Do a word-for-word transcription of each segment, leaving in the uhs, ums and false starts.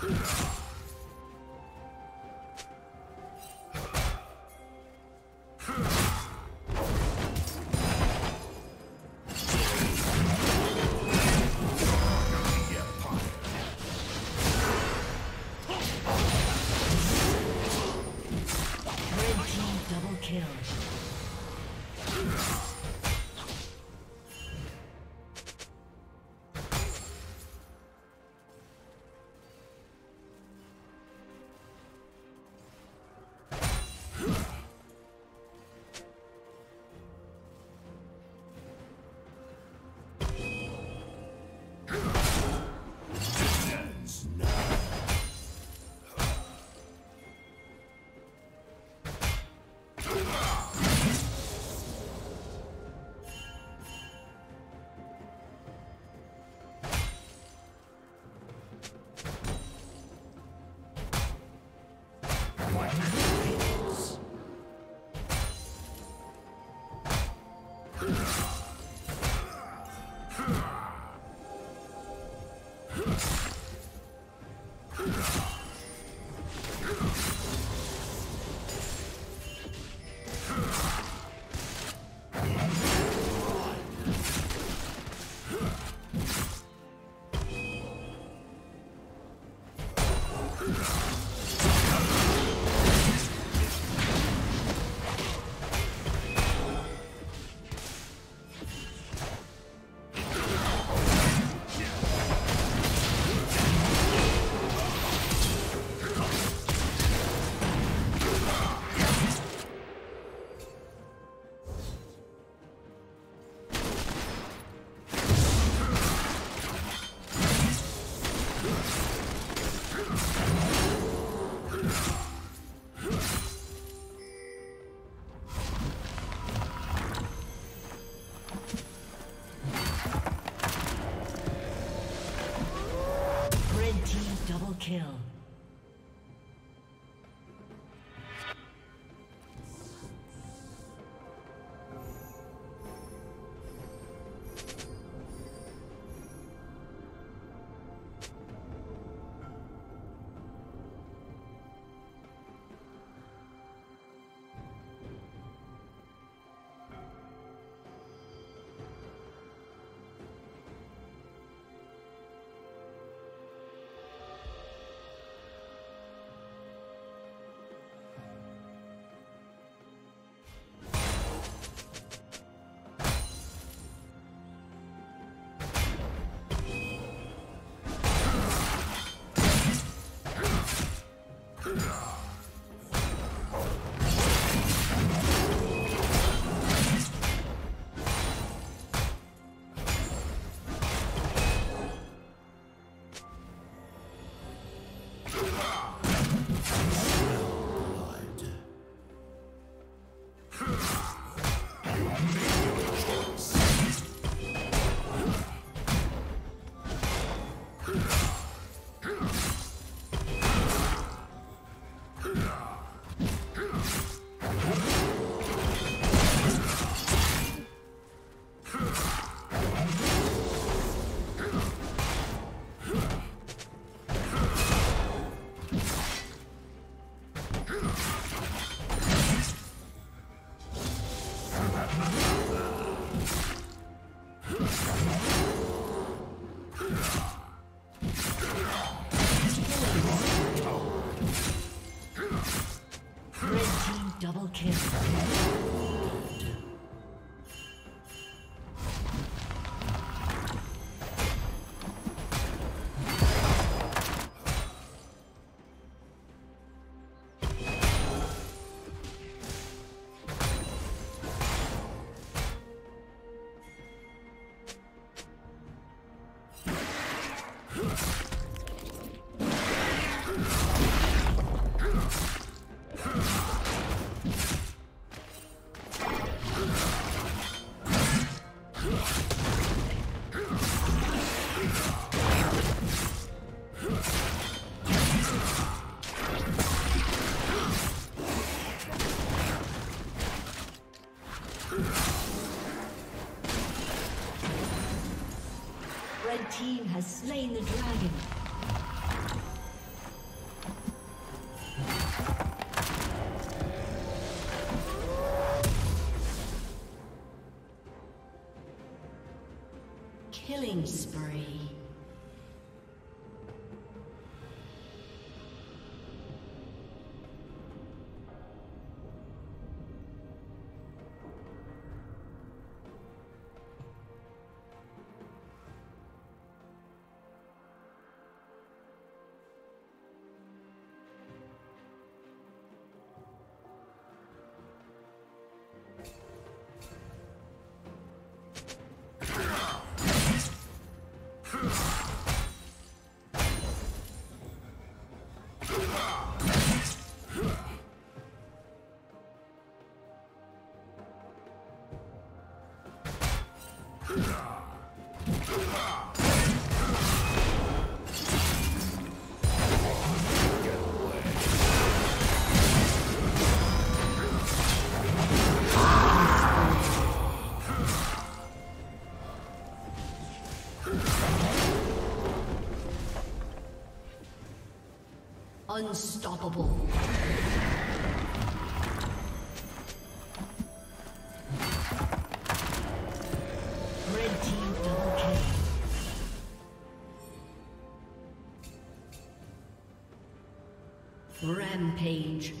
Kill. Red team has slain the dragon. killing spree. Unstoppable. Red team double kill. Rampage.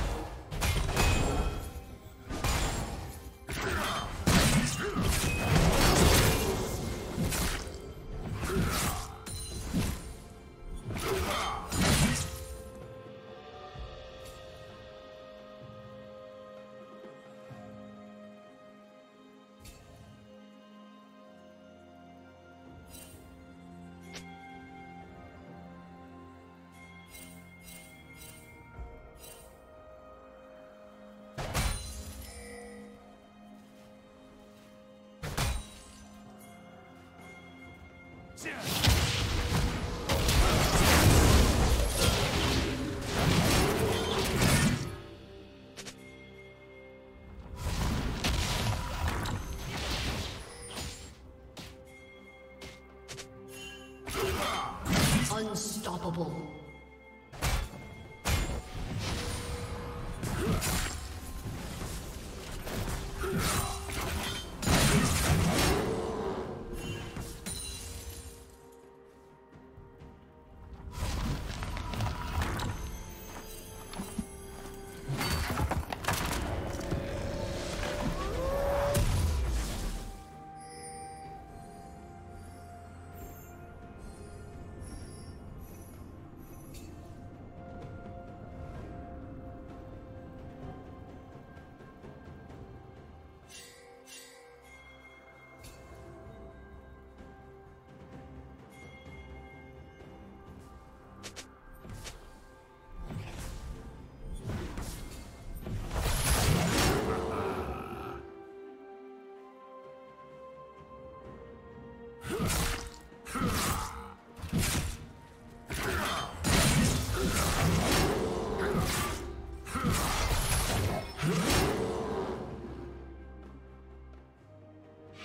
Yeah.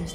team's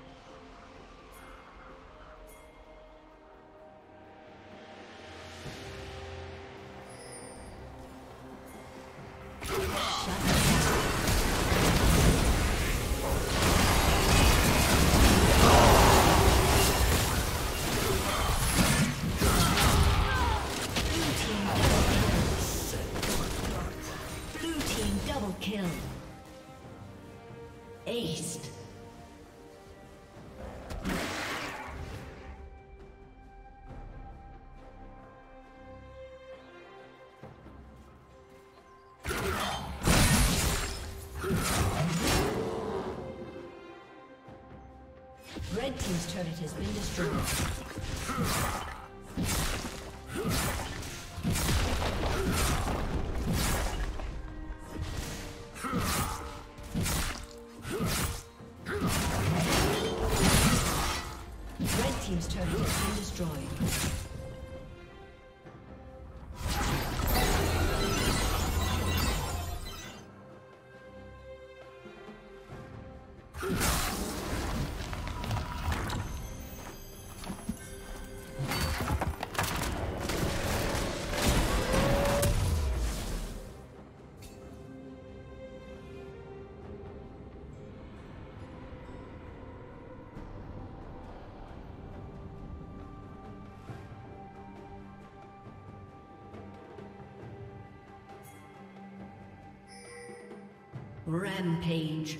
Red team's turret has been destroyed. Rampage.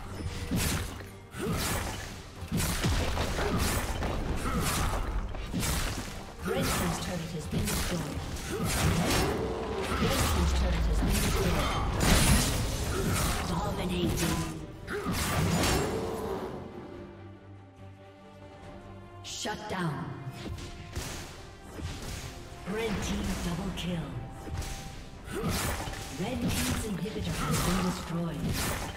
Red team's turret has been destroyed. Red team's turret has been destroyed. Dominating. Shut down. Red team double kill. Red team's inhibitor has been destroyed.